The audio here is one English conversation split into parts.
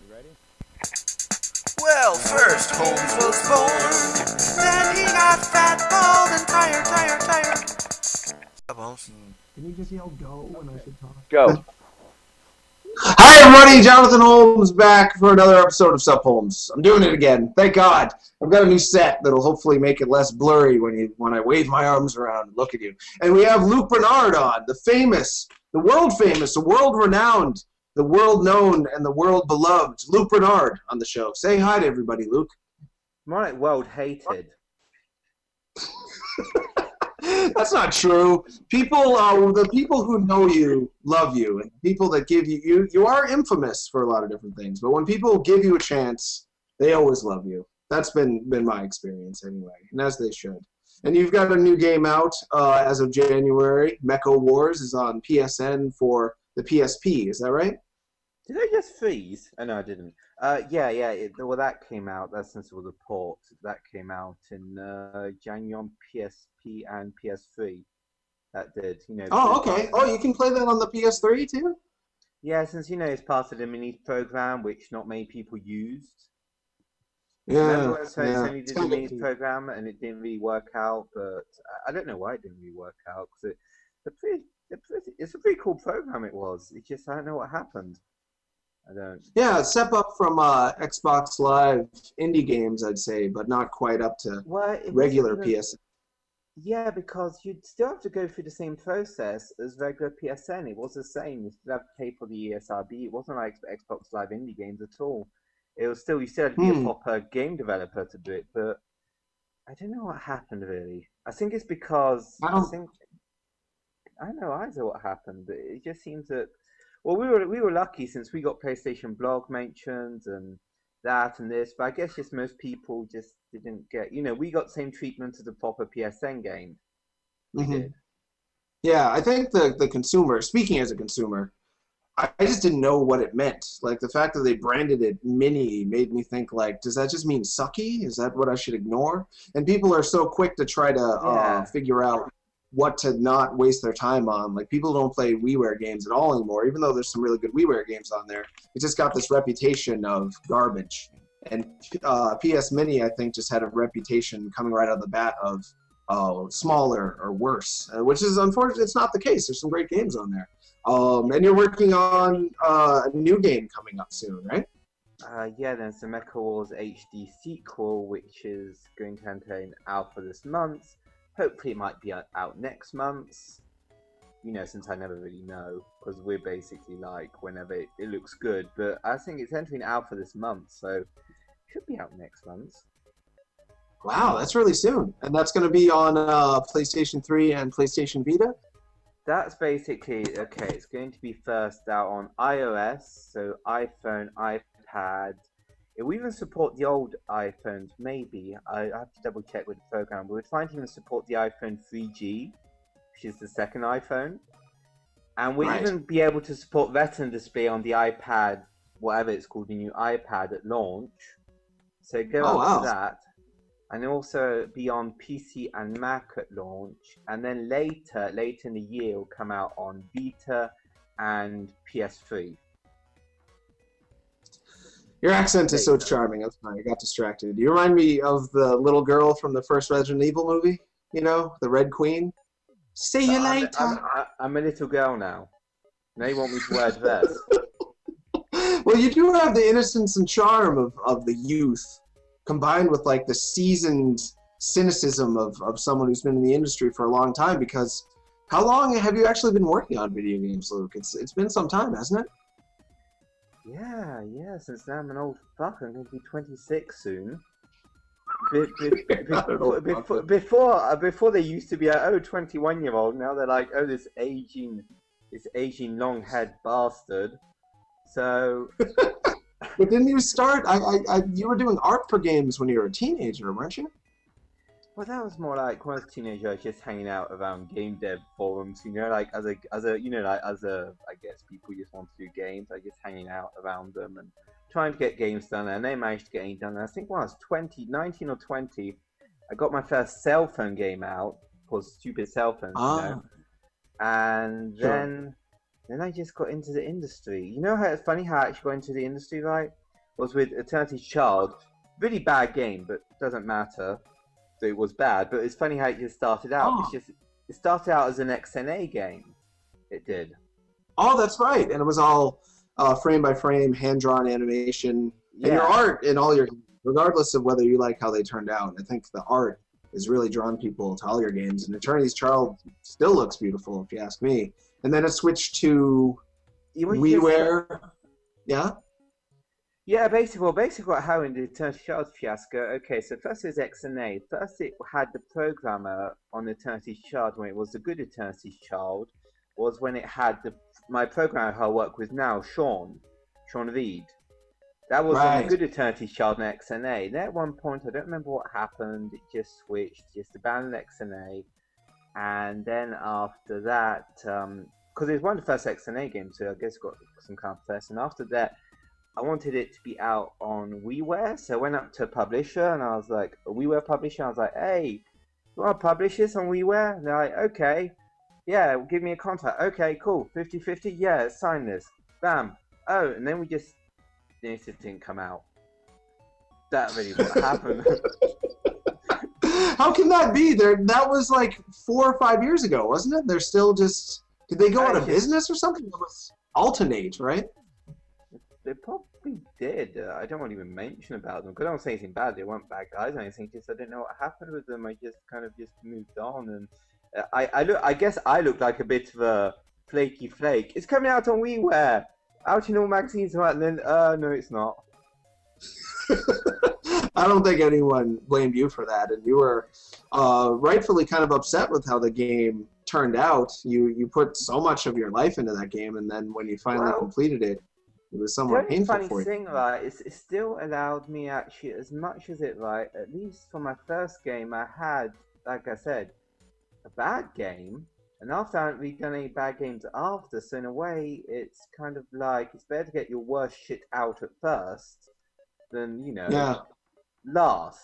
You ready? Well, first Holmes was born, then he got fat, bald, and tired. Stop, Holmes. Can you just yell go when I should talk? Go. Hi, everybody. Jonathan Holmes back for another episode of Sup Holmes. I'm doing it again. Thank God. I've got a new set that'll hopefully make it less blurry when I wave my arms around and look at you. And we have Luc Bernard on, the famous, the world famous, the world renowned, the world known, and the world beloved Luc Bernard on the show. Say hi to everybody, Luc. My world hated. That's not true. People, the people who know you love you, and people that give you, you are infamous for a lot of different things. But when people give you a chance, they always love you. That's been my experience anyway, and as they should. And you've got a new game out as of January. Mecho Wars is on PSN for the PSP. Is that right? Did I just freeze? Oh, no, I didn't. Yeah. Well, that came out. That's since it was a port. That came out in January on PSP and PS3. That did. You know. Oh, okay. Oh, you can play that on the PS3 too. Yeah, since you know it's part of the minis program, which not many people used. Yeah. Sony did the minis program, and it didn't really work out. But I don't know why it didn't really work out because it's a pretty cool program. It was. It's just I don't know what happened. I don't. Yeah, step up from Xbox Live indie games, I'd say, but not quite up to regular PSN. Yeah, because you'd still have to go through the same process as regular PSN. It was the same. You still have to pay for the ESRB. It wasn't like Xbox Live indie games at all. It was still, you still had to be a proper game developer to do it, but I don't know what happened really. I think it's because I don't know either what happened. It just seems that. Well, we were lucky since we got PlayStation blog mentions and that and this, but I guess just most people just didn't get, you know, we got the same treatment as a proper PSN game. We did. Yeah, I think the consumer, speaking as a consumer, I just didn't know what it meant. Like the fact that they branded it mini made me think like, does that just mean sucky? Is that what I should ignore? And people are so quick to try to figure out what to not waste their time on. Like people don't play WiiWare games at all anymore, even though there's some really good WiiWare games on there. It just got this reputation of garbage. And PS Mini, I think, just had a reputation coming right out of the bat of smaller or worse, which is unfortunate. It's not the case. There's some great games on there. And you're working on a new game coming up soon, right? Yeah, there's the Mecha Wars HD sequel, which is going to enter in alpha this month. Hopefully it might be out next month, you know, since I never really know, because we're basically like whenever it looks good, but I think it's entering alpha this month, so it should be out next month. Wow, that's really soon. And that's going to be on PlayStation 3 and PlayStation Vita? That's basically, okay, it's going to be first out on iOS, so iPhone, iPad. It will even support the old iPhones, maybe. I have to double check with the program. We were trying to even support the iPhone 3G, which is the second iPhone. And we'll even be able to support Retina display on the iPad, whatever it's called, the new iPad at launch. So go on to that. And also be on PC and Mac at launch. And then later in the year, it'll come out on Vita and PS3. Your accent is so charming. That's fine. I got distracted. You remind me of the little girl from the first Resident Evil movie. You know, the Red Queen. See you later. I'm a little girl now. Now you want me to wear a dress. Well, you do have the innocence and charm of the youth, combined with like the seasoned cynicism of someone who's been in the industry for a long time. Because how long have you actually been working on video games, Luc? It's been some time, hasn't it? Yeah, since I'm an old fucker, I'm going to be 26 soon. Before they used to be like, oh, 21-year-old, now they're like, oh, this aging long-haired bastard. So... But didn't you start, you were doing art for games when you were a teenager, weren't you? Well, that was more like, when I was a teenager, I was just hanging out around game dev forums, you know, like, I guess people just want to do games, I just hanging out around them and trying to get games done, and they managed to get any done, and I think when I was 19 or 20, I got my first cell phone game out, called Stupid Cell Phones, you know, and then I just got into the industry. You know how it's funny how I actually got into the industry, right? was with Eternity's Child. Really bad game, but doesn't matter that it was bad. But it's funny how it just started out. Oh. It's just, it started out as an XNA game. It did. Oh, that's right. And it was all frame by frame, hand drawn animation, and your art in all your, regardless of whether you like how they turned out. I think the art has really drawn people to all your games. And Eternity's Child still looks beautiful, if you ask me. And then it switched to WiiWare. Yeah. Yeah, basically, well, basically what happened in Eternity's Child fiasco, okay, so first it was XNA. First it had the programmer on Eternity's Child when it was the good Eternity's Child, was when it had the, my programmer who I work with now, Sean Reed. That was right. On the good Eternity's Child and XNA. Then at one point, I don't remember what happened, it just switched, just abandoned XNA. And then after that, because it was one of the first XNA games, so I guess it got some kind of press, and after that, I wanted it to be out on WiiWare, so I went up to a publisher, and I was like, a WiiWare publisher, I was like, hey, you want to publish this on WiiWare? And they're like, okay, yeah, give me a contract. Okay, cool, 50-50, yeah, sign this. Bam. Oh, and then we just, the initiative didn't come out. That really what happened. How can that be? That was like 4 or 5 years ago, wasn't it? They're still just, did they go out of business or something? It was Alternate, right? They probably did. I don't want to even mention about them because I don't say anything bad. They weren't bad guys or anything. Just I didn't know what happened with them. I just kind of just moved on, and I guess I looked like a bit of a flaky flake. It's coming out on WiiWare, out in all magazines, right? And then no, it's not. I don't think anyone blamed you for that, and you were rightfully kind of upset with how the game turned out. You put so much of your life into that game, and then when you finally completed it. It was somewhat painful for you. The only funny thing, right, is it still allowed me actually, as much as it, right, at least for my first game, I had, like I said, a bad game, and after I haven't really done any bad games after, so in a way, it's kind of like, it's better to get your worst shit out at first than, you know, last,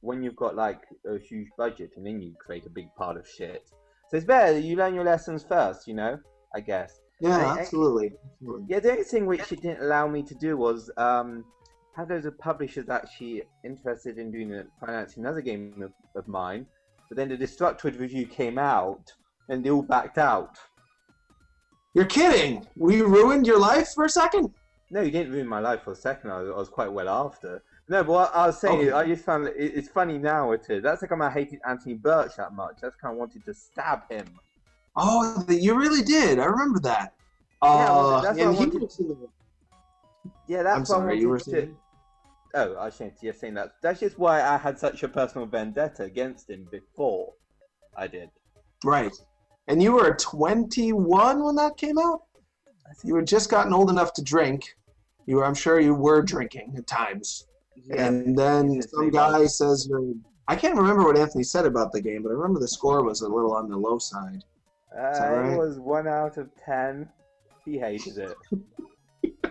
when you've got, like, a huge budget, and then you create a big pile of shit. So it's better that you learn your lessons first, you know, I guess. Yeah, absolutely. Yeah, the only thing which it didn't allow me to do was have those publishers actually interested in doing financing another game of mine, but then the Destructoid review came out, and they all backed out. You're kidding! We ruined your life for a second? No, you didn't ruin my life for a second. I was quite well after. No, but what I was saying is I just found it's funny now, it is. That's like I hated Anthony Burch that much. That's kind of wanted to stab him. Oh, you really did. I remember that. Yeah, that's what I wanted to... Oh, I was saying that. That's just why I had such a personal vendetta against him before I did. Right. And you were 21 when that came out? You had just gotten old enough to drink. You were, I'm sure you were drinking at times. Yeah, and then some guy says... I can't remember what Anthony said about the game, but I remember the score was a little on the low side. It was 1 out of 10. He hated it.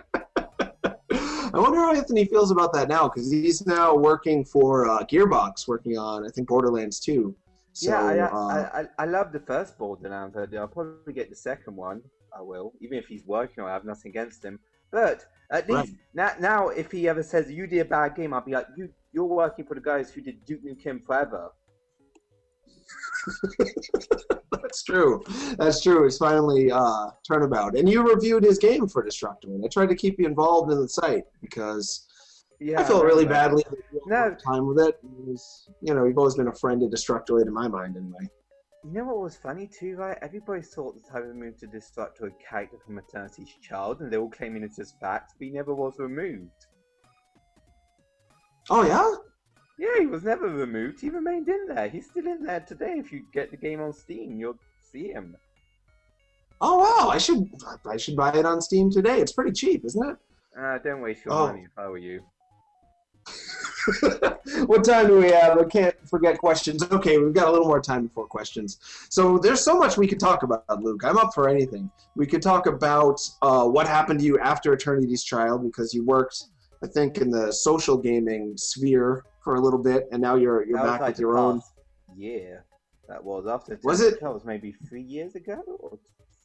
I wonder how Anthony feels about that now, because he's now working for Gearbox, working on, I think, Borderlands 2. So, yeah, I love the first Borderlands. I'll probably get the second one. I will, even if he's working on it, I have nothing against him. But at least now, if he ever says, you did a bad game, I'll be like, you're working for the guys who did Duke Nukem Forever. That's true. That's true. It's finally turnabout. And you reviewed his game for Destructoid. I tried to keep you involved in the site because I felt really badly at the time with it. It was, you know, you've always been a friend to Destructoid in my mind, anyway. You know what was funny too, right? Everybody thought the time we moved to Destructoid character from Eternity's Child, and they were claiming it as fact, but he never was removed. Oh yeah. Yeah, he was never removed. He remained in there. He's still in there today. If you get the game on Steam, you'll see him. Oh wow! I should buy it on Steam today. It's pretty cheap, isn't it? Don't waste your money if I were you. What time do we have? I can't forget questions. Okay, we've got a little more time before questions. So there's so much we could talk about, Luc. I'm up for anything. We could talk about what happened to you after Eternity's Child, because you worked, I think, in the social gaming sphere for a little bit, and now you're back with your own. Yeah, that was after. Was it? That was maybe 3 years ago. Or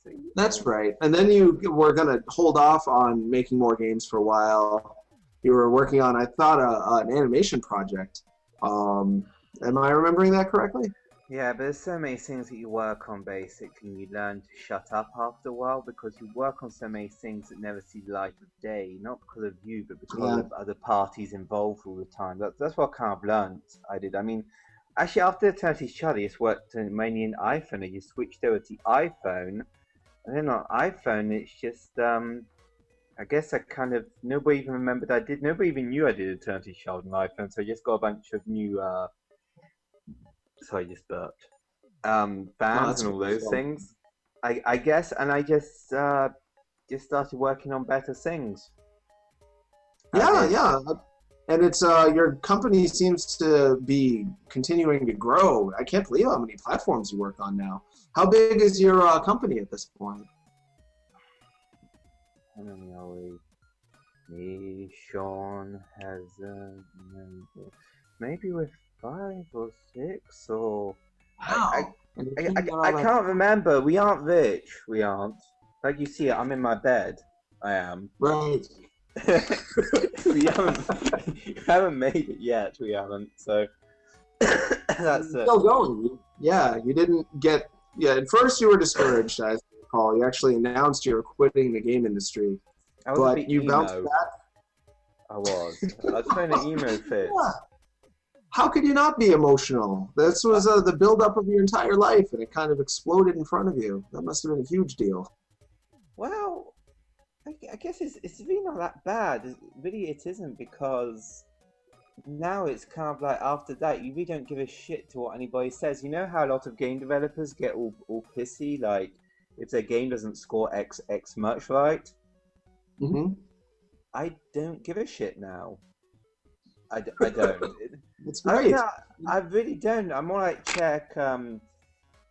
3 years. That's right. And then you were gonna hold off on making more games for a while, you were working on, I thought, an animation project. Am I remembering that correctly? Yeah, but there's so many things that you work on, basically, and you learn to shut up after a while because you work on so many things that never see the light of day, not because of you, but because of other parties involved all the time. That's what I kind of learned I did. I mean, actually, after Eternity's Child, I just worked mainly in iPhone. I just switched over to iPhone, and then on iPhone, it's just, I guess I kind of, nobody even remembered I did, nobody even knew I did Eternity's Child on iPhone, so I just got a bunch of new, sorry, just burped. Bands and all those things, I guess, and I just started working on better things. Yeah. And it's your company seems to be continuing to grow. I can't believe how many platforms you work on now. How big is your company at this point? I don't know. Me, Sean has maybe with. 5 or 6 or wow. I can't remember. We aren't rich. We aren't. Like you see, I'm in my bed. I am. Right. we haven't made it yet. We haven't. So that's it. Still going. Yeah. You didn't get. Yeah. At first, you were discouraged. I recall. You actually announced you were quitting the game industry, but you bounced back. I was. I was playing an emo fit. Yeah. How could you not be emotional? This was the buildup of your entire life, and it kind of exploded in front of you. That must have been a huge deal. Well, I guess it's really not that bad. It isn't, because now it's kind of like after that, you really don't give a shit to what anybody says. You know how a lot of game developers get all pissy, like if their game doesn't score X much, right? Mm-hmm. I don't give a shit now. I don't. It's great. I really don't. I'm more like check,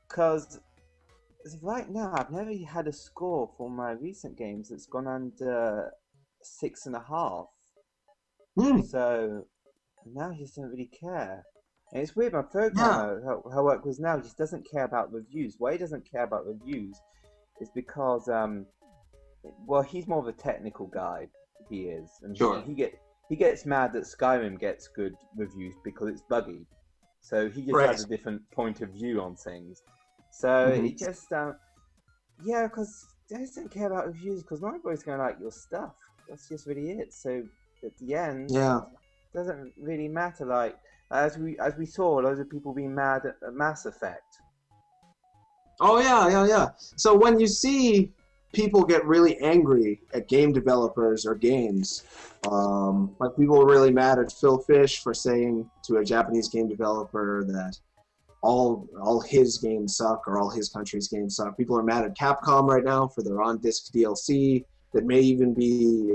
because right now I've never had a score for my recent games that's gone under 6.5. Mm. So now I just don't really care. And it's weird. My programmer, her work was now just doesn't care about reviews. Why he doesn't care about reviews is because, well, he's more of a technical guy. He is, and sure. He gets mad that Skyrim gets good reviews because it's buggy, so he just has a different point of view on things. So he just, yeah, because I just don't care about reviews because my boy's going to like your stuff. That's just really it. So at the end, it doesn't really matter. Like as we saw, loads of people being mad at Mass Effect. Oh yeah. So when you see people get really angry at game developers or games. Like people were really mad at Phil Fish for saying to a Japanese game developer that all his games suck or all his country's games suck. People are mad at Capcom right now for their on-disc DLC that may even be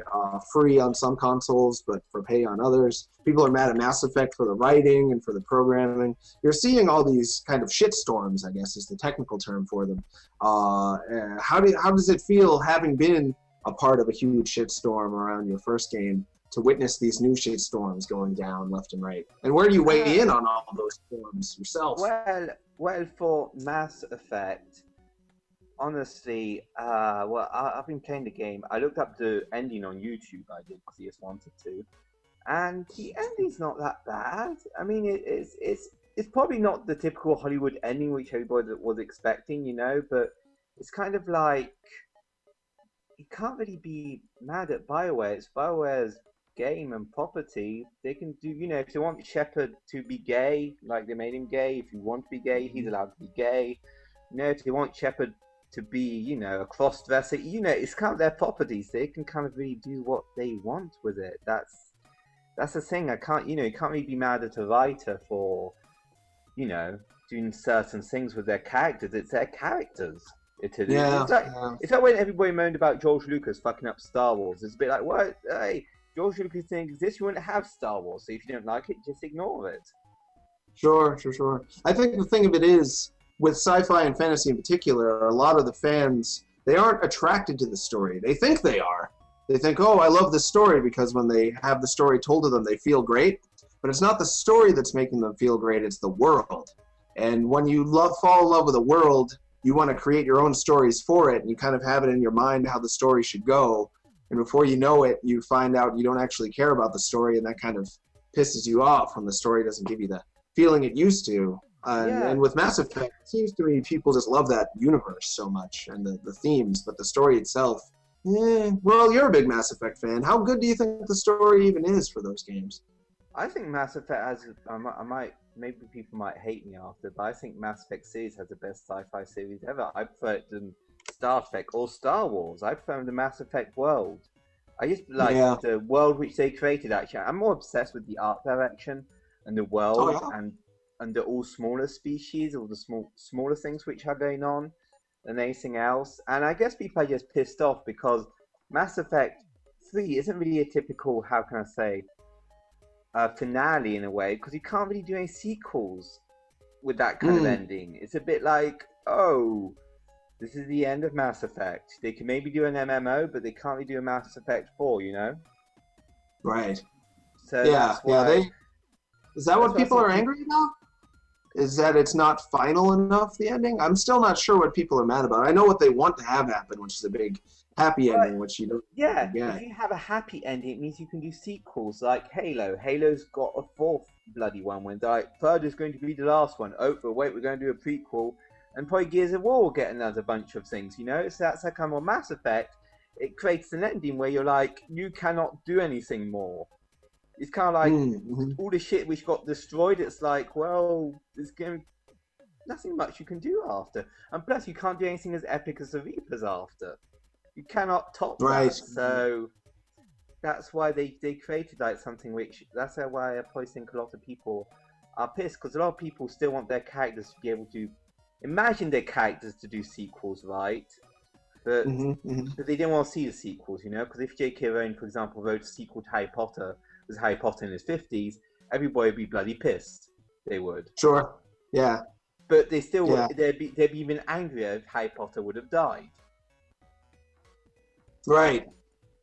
free on some consoles but for pay on others. People are mad at Mass Effect for the writing and for the programming. You're seeing all these kind of shitstorms, I guess is the technical term for them. How does it feel having been a part of a huge shitstorm around your first game to witness these new shitstorms going down left and right? And where do you weigh in on all of those storms yourself? Well, for Mass Effect, honestly, well, I've been playing the game. I looked up the ending on YouTube. I did because I just wanted to, and the ending's not that bad. I mean, it's probably not the typical Hollywood ending which everybody was expecting, you know. But it's kind of like you can't really be mad at Bioware. It's Bioware's game and property. They can do, you know, if they want Shepard to be gay, like they made him gay. If you want to be gay, he's allowed to be gay. You know, if they want Shepard to be, you know, a cross-dresser, you know, it's kind of their properties. They can kind of really do what they want with it. That's the thing. I can't, you know, you can't really be mad at a writer for, you know, doing certain things with their characters. It's their characters. It's like when everybody moaned about George Lucas fucking up Star Wars. It's a bit like, well, hey, George Lucas didn't exist. You wouldn't have Star Wars. So if you don't like it, just ignore it. Sure. I think the thing of it is, with sci-fi and fantasy in particular, a lot of the fans, they aren't attracted to the story. They think they are. They think, oh, I love this story, because when they have the story told to them, they feel great. But it's not the story that's making them feel great, it's the world. And when you fall in love with a world, you want to create your own stories for it, and you kind of have it in your mind how the story should go. And before you know it, you find out you don't actually care about the story, and that kind of pisses you off when the story doesn't give you the feeling it used to. And with Mass Effect, it seems to me people just love that universe so much, and the themes, but the story itself, well, you're a big Mass Effect fan. How good do you think the story even is for those games? I think Mass Effect has, maybe people might hate me after, but I think Mass Effect series has the best sci-fi series ever. I prefer it than Star Trek or Star Wars. I prefer the Mass Effect world. I just like the world which they created, actually. I'm more obsessed with the art direction and the world and the all smaller species, all the smaller things which are going on than anything else. And I guess people are just pissed off because Mass Effect 3 isn't really a typical, how can I say, finale in a way, because you can't really do any sequels with that kind of ending. It's a bit like, oh, this is the end of Mass Effect. They can maybe do an MMO, but they can't really do a Mass Effect 4, you know? Right. So yeah, is that what people are angry about? Is that it's not final enough, the ending? I'm still not sure what people are mad about. I know what they want to have happen, which is a big happy ending, which you don't get. If you have a happy ending, it means you can do sequels like Halo. Halo's got a fourth bloody one. When the third is going to be the last one. Oh, but wait, we're going to do a prequel. And probably Gears of War will get another bunch of things, you know? So that's how come on Mass Effect, it creates an ending where you're like, you cannot do anything more. It's kind of like all the shit which got destroyed, it's like, well, there's nothing much you can do after. And plus, you can't do anything as epic as the Reapers after. You cannot top that. So that's why they created like something which, that's why I probably think a lot of people are pissed, because a lot of people still want their characters to be able to imagine their characters to do sequels, right? But, but they didn't want to see the sequels, you know? Because if J.K. Rowling, for example, wrote a sequel to Harry Potter, as Harry Potter in his 50s, everybody would be bloody pissed. They would. Sure. Yeah. But they still would. They'd be even angrier if Harry Potter would have died. Right.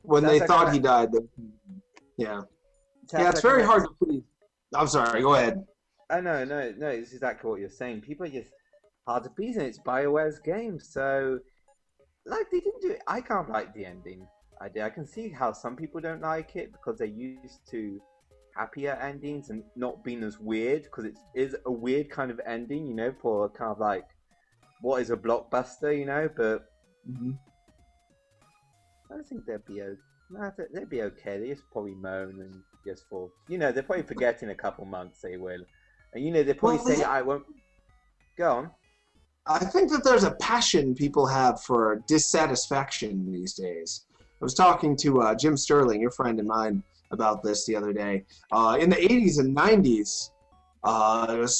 When they thought he died. Yeah, it's very hard to please. I'm sorry. Go ahead. Oh, no. It's exactly what you're saying. People are just hard to please, and it's BioWare's game. So, like, they didn't do it. I can't like the ending. I can see how some people don't like it because they're used to happier endings and not being as weird, because it is a weird kind of ending, you know, for kind of like what is a blockbuster, you know, but I don't think they'd be okay. They just probably moan and just for, you know, they'll probably forget in a couple months they will. And, you know, they probably say, I won't. Go on. I think that there's a passion people have for dissatisfaction these days. I was talking to Jim Sterling, your friend and mine, about this the other day. In the 80s and 90s,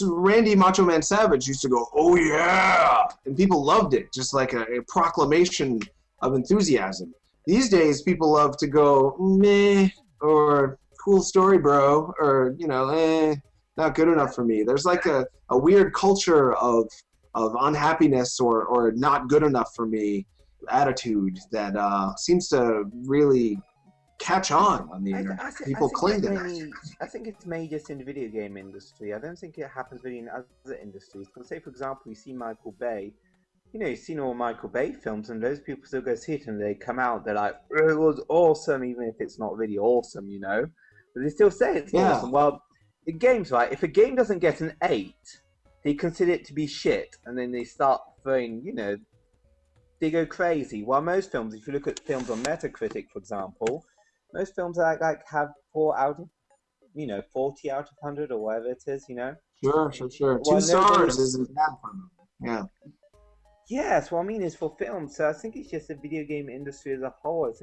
Randy Macho Man Savage used to go, "Oh yeah!" And people loved it, just like a proclamation of enthusiasm. These days, people love to go, meh, or cool story, bro, or, you know, eh, not good enough for me. There's like a weird culture of unhappiness or not good enough for me attitude that seems to really catch on the internet. People cling to that. I think it's mainly just in the video game industry. I don't think it happens really in other industries. Because say, for example, you see Michael Bay, you know, you've seen all Michael Bay films, and those people still go see it, and they come out, they're like, it was awesome, even if it's not really awesome, you know? But they still say it's awesome. Well, the game's right. If a game doesn't get an 8, they consider it to be shit, and then they start throwing, you know, they go crazy. While most films, if you look at films on Metacritic, for example, most films like have 40 out of 100 or whatever it is, you know? Sure. Well, 2 stars isn't bad for them. Yeah. Yes, what I mean is for films. So I think it's just the video game industry as a whole. I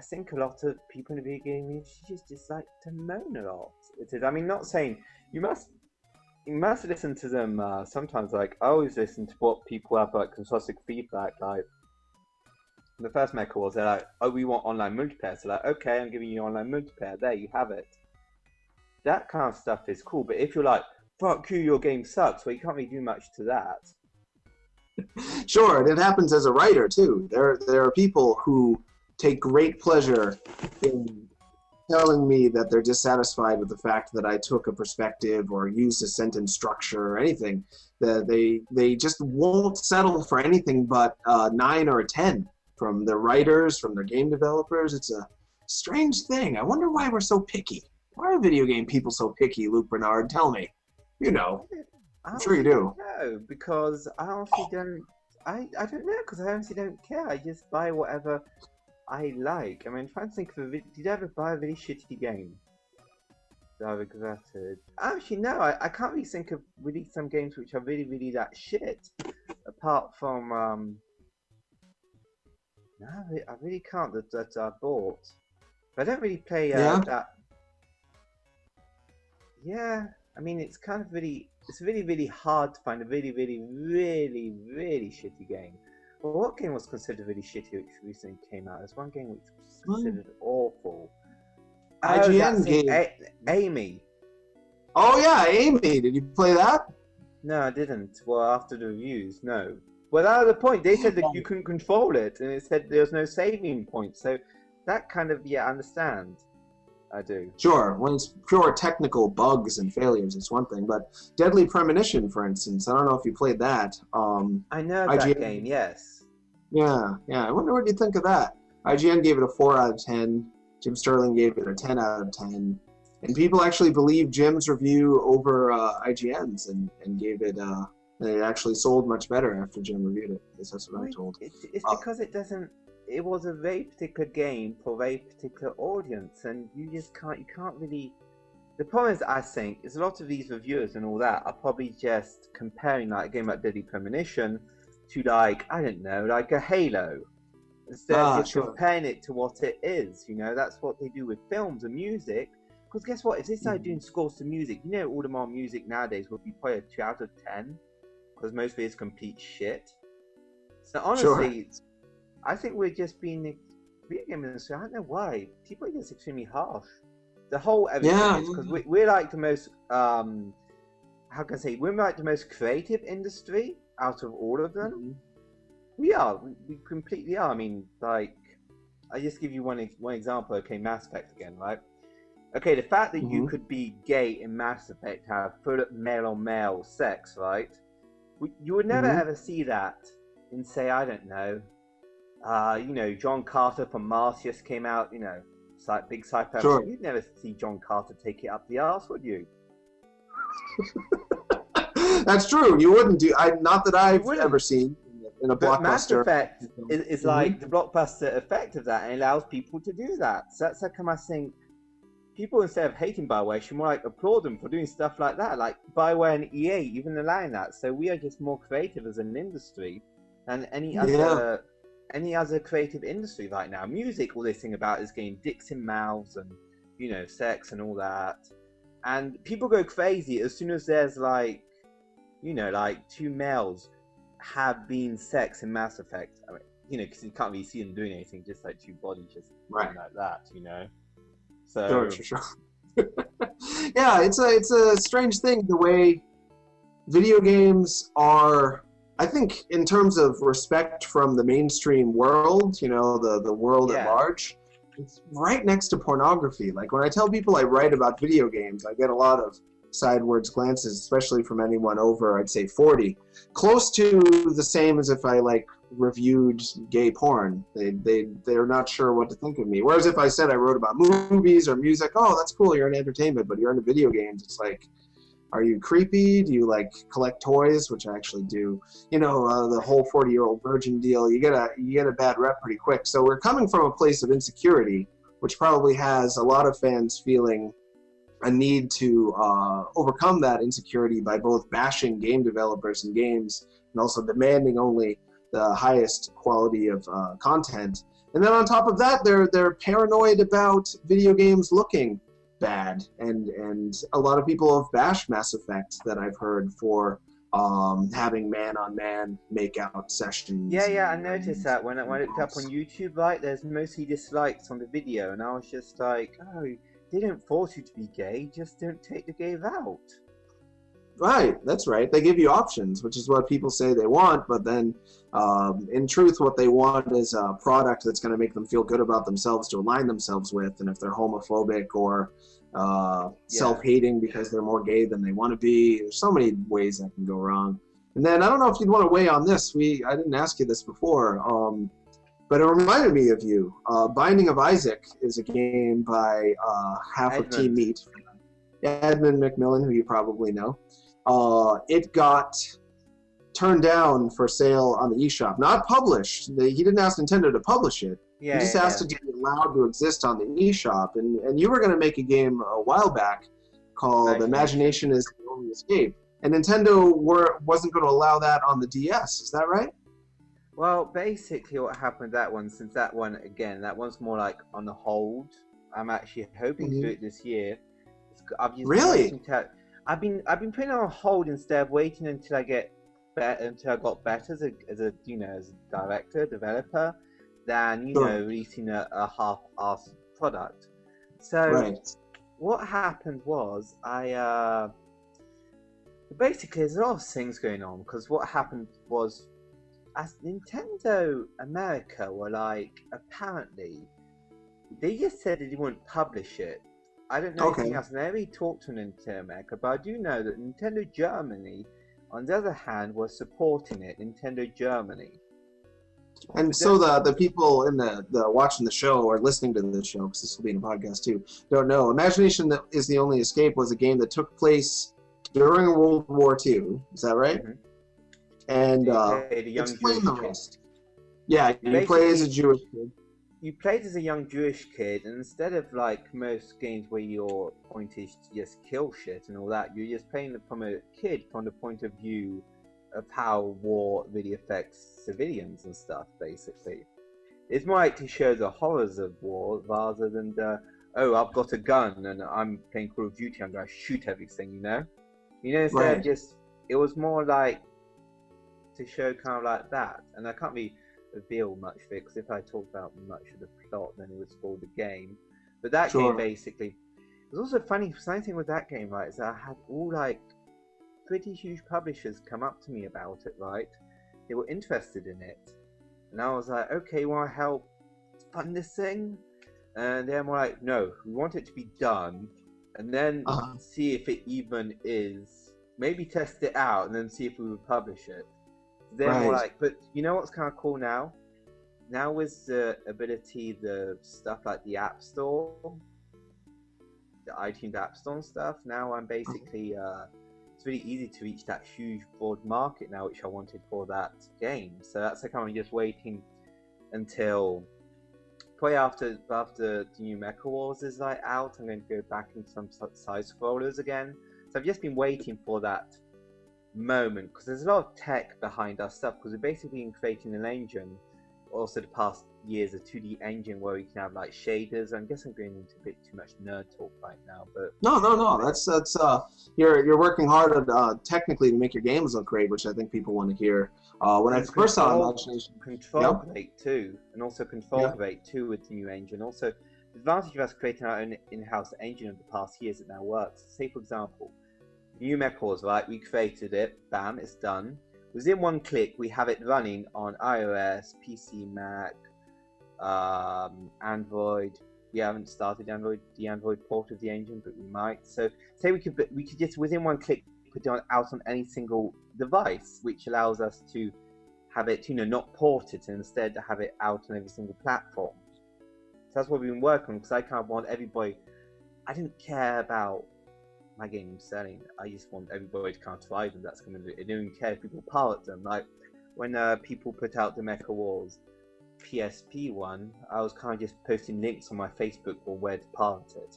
think a lot of people in the video game industry just like to moan a lot. It is. I mean, not saying you must listen to them sometimes. Like, I always listen to what people have, like, constructive feedback. Like, the first Mecho Wars, they're like, oh, we want online multiplayer. So, like, okay, I'm giving you online multiplayer. There, you have it. That kind of stuff is cool. But if you're like, fuck you, your game sucks, well, you can't really do much to that. Sure, and it happens as a writer, too. There are people who take great pleasure in telling me that they're dissatisfied with the fact that I took a perspective or used a sentence structure or anything. That they just won't settle for anything but 9 or a 10. from their writers, from their game developers. It's a strange thing. I wonder why we're so picky. Why are video game people so picky, Luc Bernard? Tell me. You know. I'm sure you do. No, because I honestly don't. I don't know, because I honestly don't care. I just buy whatever I like. I mean, trying to think of a video. Did I ever buy a really shitty game that I regretted? Actually, no. I can't really think of really some games which are really, really that shit. Apart from no, I really can't that I bought. But I don't really play that. Yeah, I mean, it's kind of really. It's really, really hard to find a really, really, really, really shitty game. Well, what game was considered really shitty which recently came out? There's one game which was considered awful. IGN game. Amy. Oh, yeah, Amy. Did you play that? No, I didn't. Well, after the reviews, no. Well, that was the point. They said that you couldn't control it, and it said there was no saving point. So that kind of, yeah, I understand. I do. Sure, when it's pure technical bugs and failures, it's one thing. But Deadly Premonition, for instance, I don't know if you played that. I know IGN, that game, yes. Yeah, yeah. I wonder what you think of that. IGN gave it a 4 out of 10. Jim Sterling gave it a 10 out of 10, and people actually believed Jim's review over IGN's and gave it. And it actually sold much better after Jim reviewed it. That's what I'm told. It's because it doesn't. It was a very particular game for a very particular audience, and you just can't, you can't really... The problem is, I think, is a lot of these reviewers and all that are probably just comparing like a game like Deadly Premonition to like, I don't know, like a Halo. Instead of just comparing it to what it is, you know, that's what they do with films and music. Because guess what, if they started doing scores to music, you know, all the more music nowadays would be probably a 2 out of 10, because mostly it's complete shit. So honestly... Sure. I think we're just being video game industry. I don't know why people are just extremely harsh. The whole everything is because we're like the most how can I say, we're like the most creative industry out of all of them. We are. We completely are. I mean, like, I just give you one example. Okay, Mass Effect again, right? Okay, the fact that you could be gay in Mass Effect, have full male on male sex, right? You would never ever see that and say, I don't know. You know, John Carter from Martius came out, you know, big sci-fi. Sure. You'd never see John Carter take it up the arse, would you? That's true. You wouldn't do. Not that I've ever seen in a blockbuster. Mass Effect is like the blockbuster effect of that, and allows people to do that. So that's how come I think people, instead of hating Bioware, should more like applaud them for doing stuff like that, like Bioware and EA even allowing that. So we are just more creative as an industry than any other... any other creative industry right now. Music, all they sing about is getting dicks in mouths and, you know, sex and all that. And people go crazy as soon as there's like, you know, like two males have been sex in Mass Effect. I mean, you know, because you can't really see them doing anything, just like two bodies just like that, you know. So sure. Yeah, it's a strange thing the way video games are. I think in terms of respect from the mainstream world, you know, the world at large, it's right next to pornography. Like, when I tell people I write about video games, I get a lot of sidewards glances, especially from anyone over, I'd say, 40. Close to the same as if I, like, reviewed gay porn. They're not sure what to think of me. Whereas if I said I wrote about movies or music, oh, that's cool, you're in entertainment, but you're into video games, it's like... Are you creepy? Do you like collect toys, which I actually do? You know, the whole 40-year-old virgin deal. You get a bad rep pretty quick. So we're coming from a place of insecurity, which probably has a lot of fans feeling a need to overcome that insecurity by both bashing game developers and games, and also demanding only the highest quality of content. And then on top of that, they're paranoid about video games looking bad, and a lot of people have bashed Mass Effect that I've heard for having man-on-man make-out sessions. Yeah, I noticed that when I looked up on YouTube, right, there's mostly dislikes on the video, and I was just like, oh, they didn't force you to be gay, just don't take the gay out. Right, that's right. They give you options, which is what people say they want, but then in truth what they want is a product that's going to make them feel good about themselves to align themselves with, and if they're homophobic or self-hating because they're more gay than they want to be, there's so many ways that can go wrong. And then I don't know if you'd want to weigh on this. I didn't ask you this before. But it reminded me of you. Binding of Isaac is a game by half of Team Meat, Edmund McMillan, who you probably know. It got turned down for sale on the eShop. Not published. He didn't ask Nintendo to publish it. Yeah, he just asked to be allowed to exist on the eShop. And you were going to make a game a while back called Imagination is the Only Escape. And Nintendo wasn't going to allow that on the DS. Is that right? Well, basically what happened that one, since that one, again, that one's more like on the hold. I'm actually hoping to do it this year. I've been putting it on hold instead of waiting until I get better, until I got better as a director, developer, than releasing a half-assed product. So what happened was I basically there's a lot of things going on, because what happened was, as Nintendo America were like, apparently they just said that they wouldn't publish it. I don't know anything else, and I really talked to Nintendo America, but I do know that Nintendo Germany, on the other hand, was supporting it, Nintendo Germany. And but so the people in the watching the show or listening to the show, because this will be in a podcast too, don't know. Imagination is the Only Escape was a game that took place during World War II. Is that right? Mm-hmm. And explain the rest. Yeah, you play as a Jewish kid. You played as a young Jewish kid, and instead of like most games where your point is to just kill shit and all that, you're just playing from a kid from the point of view of how war really affects civilians and stuff, basically. It's more like to show the horrors of war rather than the, oh, I've got a gun and I'm playing Call of Duty, I'm going to shoot everything, you know? You know, instead of just, it was more like to show kind of like that, and I can't really reveal much of it, because if I talk about much of the plot, then it would spoil the game. But that game, basically, it was also funny. The funny thing with that game, right, is that I had all like pretty huge publishers come up to me about it, right? They were interested in it, and I was like, okay, want to help fund this thing? And they're more like, no, we want it to be done, and then see if it even is, maybe test it out, and then see if we would publish it. They're more like, but you know what's kind of cool now? Now with the ability, the stuff like the App Store, the iTunes App Store and stuff, now I'm basically, it's really easy to reach that huge broad market now, which I wanted for that game. So that's like I'm just waiting until, probably after the new Mecho Wars is like out, I'm going to go back into some side-scrollers again. So I've just been waiting for that moment, because there's a lot of tech behind our stuff, because we've basically been creating an engine, also the past years, a 2D engine where we can have like shaders. I guess I'm going into a bit too much nerd talk right now, but no, that's you're working hard at, technically, to make your games look great, which I think people want to hear. When I first saw Imagination, Control Plate too, and also Control Plate too with the new engine. Also, the advantage of us creating our own in-house engine of the past years, it now works. Say for example, new Mecho Wars, right? We created it, bam, it's done. Within one click, we have it running on iOS, PC, Mac, Android. We haven't started the Android port of the engine, but we might. So, say we could just within one click put it out on any single device, which allows us to have it, not ported, and instead to have it out on every single platform. So that's what we've been working on, because I kind of want everybody. I didn't care about my game selling. I just want everybody to kind of try them. That's going to do it. I don't care if people pirate them. Like when people put out the Mecho Wars PSP one, I was kind of just posting links on my Facebook or where to pirate it.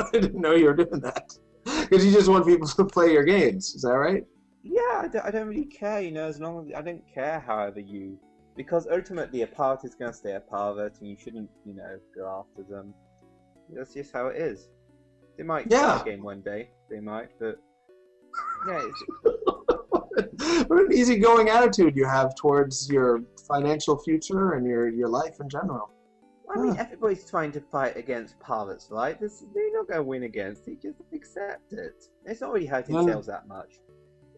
I didn't know you were doing that, because you just want people to play your games. Is that right? Yeah, I don't really care. As long as I don't care, however you, because ultimately a pirate is going to stay a pirate, and you shouldn't, go after them. That's just how it is. They might play a game one day. They might, but yeah. What an easygoing attitude you have towards your financial future and your life in general. Well, I mean, everybody's trying to fight against pirates, right? They're not going to win against. They just accept it. It's not really hurting sales that much.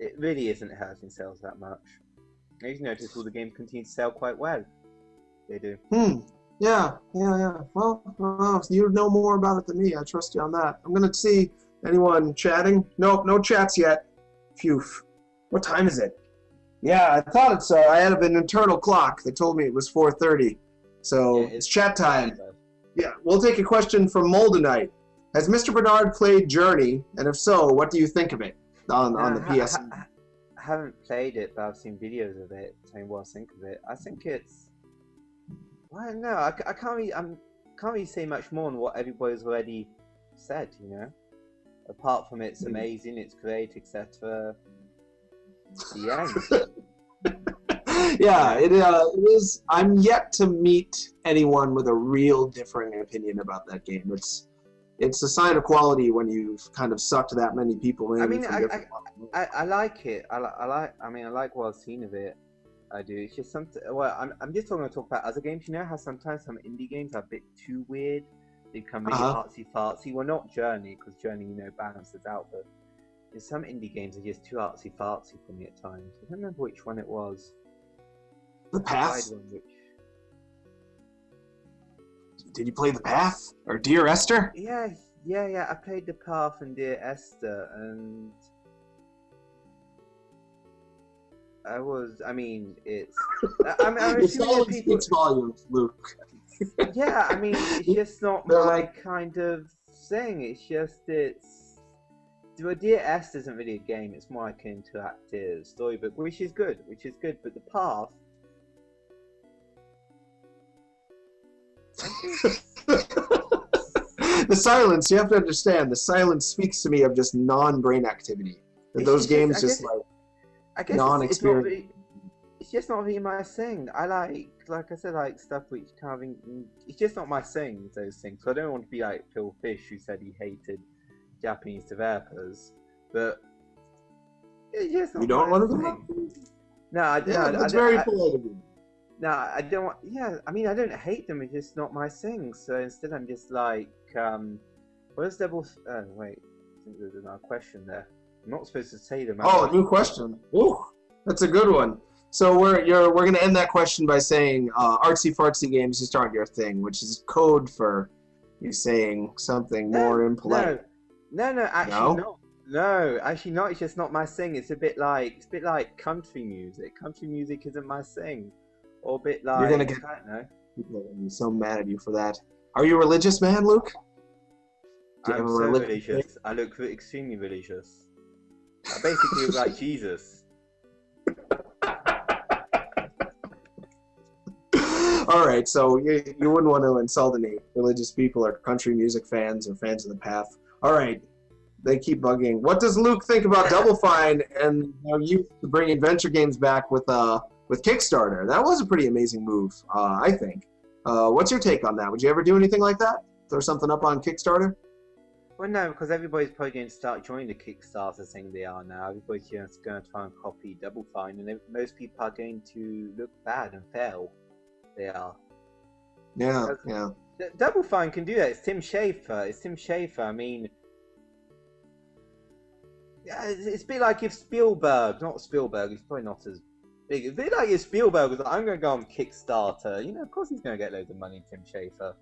It really isn't hurting sales that much. You've noticed all the games continue to sell quite well. They do. Yeah. Well, you know more about it than me. I trust you on that. I'm going to see anyone chatting. Nope, no chats yet. Phew. What time is it? Yeah, I thought it's. I had an internal clock that told me it was 4:30, so yeah, it's chat time. Yeah, we'll take a question from Moldenite. Has Mr. Bernard played Journey, and if so, what do you think of it on the PSN? I haven't played it, but I've seen videos of it. Saying what I think of it, I think it's. Well, I don't know. I can't really. Can't really say much more on what everybody's already said. You know, apart from it's amazing, it's great, etc. The end. Yeah, it is. I'm yet to meet anyone with a real differing opinion about that game. It's a sign of quality when you've kind of sucked that many people in. I mean, I like it. I like what I've seen of it. I do. It's just something. Well, I'm just going to talk about other games. You know how sometimes some indie games are a bit too weird. They become really artsy-fartsy. Well, not Journey, because Journey, you know, balances out, but. Some indie games are just too artsy-fartsy for me at times. I don't remember which one it was. The Path? Did you play The Path? Or Dear Esther? Yeah. I played The Path and Dear Esther, and... I mean, it's... I'm silence people... speaks volumes, Luke. Yeah, I mean, it's just not my kind of thing. It's just, well, Dear Esther isn't really a game, it's more like an interactive storybook, which is good, but The Path... The silence, you have to understand, the silence speaks to me of just non-brain activity. Those games just like, non-experience. It's just not really my thing. I like I said, like stuff which kind of, it's just not my thing, those things. So I don't want to be like Phil Fish, who said he hated Japanese developers, but yes, you don't want to do that. No, I don't. Yeah, that's very political. No, I don't want. Yeah, I mean, I don't hate them. It's just not my thing. So instead, I'm just like, where's Double? Oh, wait, I think there's another question there. I'm not supposed to say them. Oh, a new question. Ooh, that's a good one. So we're gonna end that question by saying artsy fartsy games just aren't your thing, which is code for you saying something more impolite. No, actually not. It's just not my thing. It's a bit like country music. Country music isn't my thing. Or a bit like, you're gonna get, I don't know. People are gonna be so mad at you for that. Are you a religious man, Luke? I'm so religious. I look extremely religious. I basically look like Jesus. All right, so you wouldn't want to insult any religious people or country music fans or fans of The Path. All right, they keep bugging. What does Luke think about Double Fine and how you bring adventure games back with Kickstarter? That was a pretty amazing move, I think. What's your take on that? Would you ever do anything like that? Throw something up on Kickstarter? Well, no, because everybody's probably going to start joining the Kickstarter thing they are now. Everybody's just going to try and copy Double Fine, and most people are going to look bad and fail. They are. Yeah, so, yeah. Double Fine can do that. It's Tim Schafer. I mean, yeah, it's a bit like if Spielberg, he's probably not as big. It's a bit like if Spielberg was like, I'm going to go on Kickstarter. You know, of course he's going to get loads of money, Tim Schafer.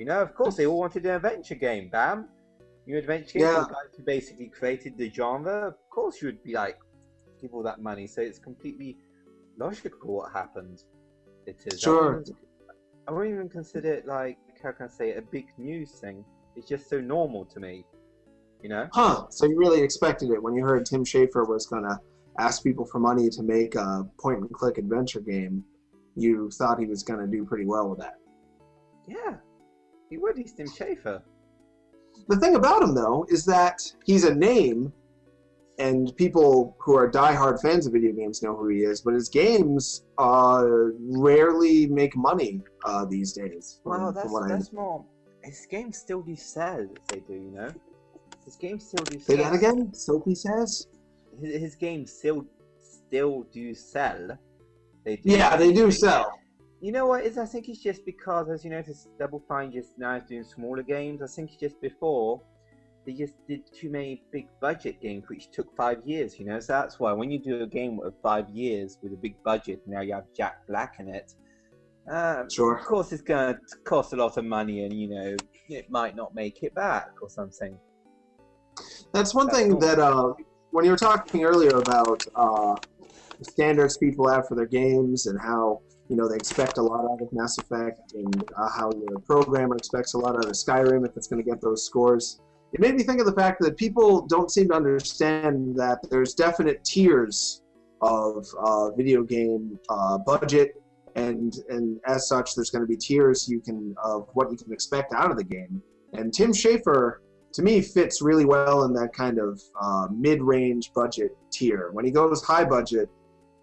You know, of course they all wanted an adventure game. Bam. New adventure game. Yeah. The guys who basically created the genre. Of course you would be like, give all that money. So it's completely logical what happened. It is. Sure. I won't even consider it like, how can I say it, a big news thing. It's just so normal to me, you know? Huh, so you really expected it when you heard Tim Schafer was going to ask people for money to make a point-and-click adventure game. You thought he was going to do pretty well with that. Yeah, he would. He's Tim Schafer. The thing about him, though, is that he's a name, and people who are diehard fans of video games know who he is, but his games rarely make money these days. Well, that's more. His games still do sell if they do, you know? His games still do sell. Say that again? Soapy says? His games still do sell. They do. Yeah, they do sell. You know what? I think it's just because, as you notice, Double Fine just now is doing smaller games. I think it's just before. They just did too many big budget games, which took 5 years, you know. So that's why when you do a game of 5 years with a big budget, now you have Jack Black in it. Sure. Of course, it's going to cost a lot of money, and you know it might not make it back or something. That's one thing that when you were talking earlier about the standards people have for their games and how, you know, they expect a lot out of Mass Effect, and how your programmer expects a lot out of Skyrim if it's going to get those scores. It made me think of the fact that people don't seem to understand that there's definite tiers of video game budget, and as such, there's going to be tiers you can of what you can expect out of the game. And Tim Schafer, to me, fits really well in that kind of mid-range budget tier. When he goes high budget,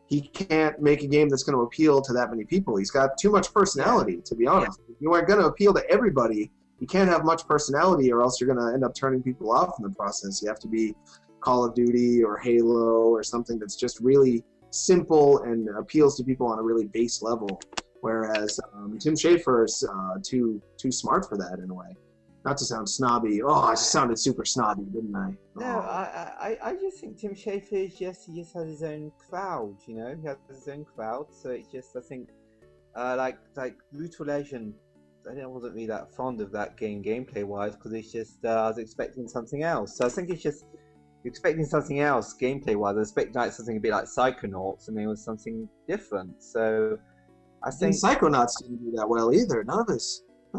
he can't make a game that's going to appeal to that many people. He's got too much personality, to be honest. Yeah. If you aren't going to appeal to everybody, you can't have much personality, or else you're going to end up turning people off in the process. You have to be Call of Duty or Halo or something that's just really simple and appeals to people on a really base level. Whereas Tim Schafer is too smart for that in a way. Not to sound snobby. Oh, I just sounded super snobby, didn't I? Oh. No, I just think Tim Schafer is just, he just has his own crowd, you know? He has his own crowd, so it's just, I think, like Brutal Legend, I wasn't really that fond of that game gameplay-wise, because it's just, I was expecting something else. So I think it's just, expecting something else gameplay-wise. I was expecting like, something a bit like Psychonauts, and it was something different, so I think... And Psychonauts didn't do that well either, none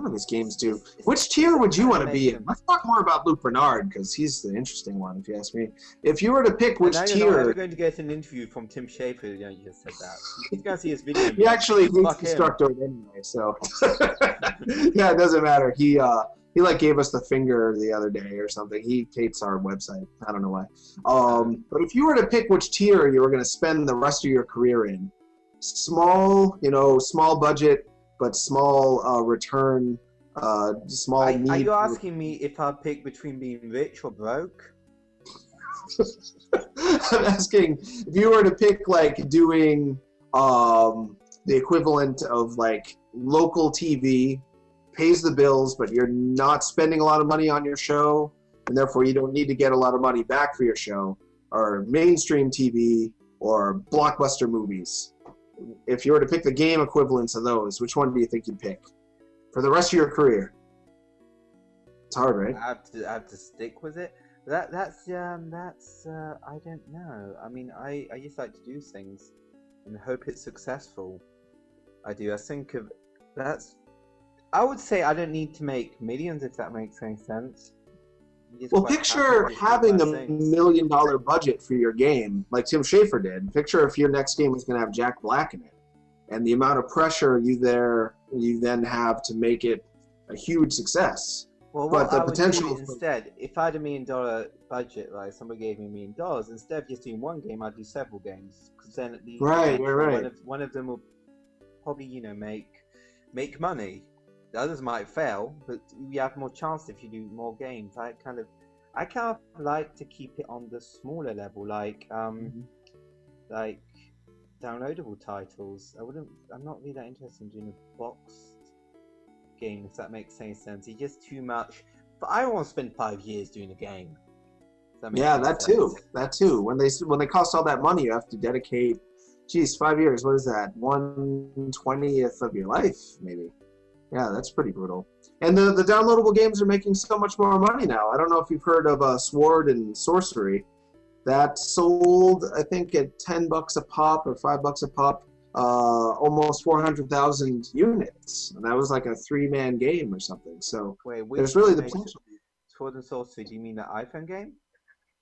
of his games do. Which tier would you want to be in? Let's talk more about Luc Bernard, because he's the interesting one, if you ask me. If you were to pick which tier... We're going to get an interview from Tim Schafer, you know, you just said that. He's going to see his video. He actually hates Destructoid anyway, so... yeah, it doesn't matter. He like gave us the finger the other day or something. He hates our website. I don't know why. But if you were to pick which tier you were going to spend the rest of your career in, small, you know, small budget, but small return, small need. Are you asking me if I pick between being rich or broke? I'm asking if you were to pick like doing the equivalent of like local TV, pays the bills, but you're not spending a lot of money on your show, and therefore you don't need to get a lot of money back for your show, or mainstream TV, or blockbuster movies. If you were to pick the game equivalents of those, which one do you think you'd pick for the rest of your career? It's hard, right? I have to stick with it. That's I don't know. I mean, I just like to do things and hope it's successful. I do. I think of that's. I would say I don't need to make millions, if that makes any sense. Well, picture having the million-dollar budget for your game, like Tim Schafer did. Picture if your next game was going to have Jack Black in it, and the amount of pressure you then have to make it a huge success. Well, but the potential instead, if I had $1 million budget, right? Somebody gave me $1 million. Instead of just doing one game, I'd do several games, because then at least one of them will probably, you know, make money. The others might fail, but you have more chance if you do more games. I kind of like to keep it on the smaller level, like like downloadable titles. I'm not really that interested in doing a boxed game, if that makes any sense. It's just too much. But I don't want to spend 5 years doing a game. That that too. When they cost all that money, you have to dedicate. Geez, 5 years. What is that? 1/20th of your life, maybe. Yeah, that's pretty brutal. And the downloadable games are making so much more money now. I don't know if you've heard of Sword and Sorcery. That sold, I think, at $10 a pop or $5 a pop, almost 400,000 units. And that was like a three-man game or something. So wait, there's really the potential. Sword and Sorcery, do you mean the iPhone game?